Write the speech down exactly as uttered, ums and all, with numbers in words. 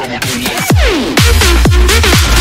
I'm gonna do it.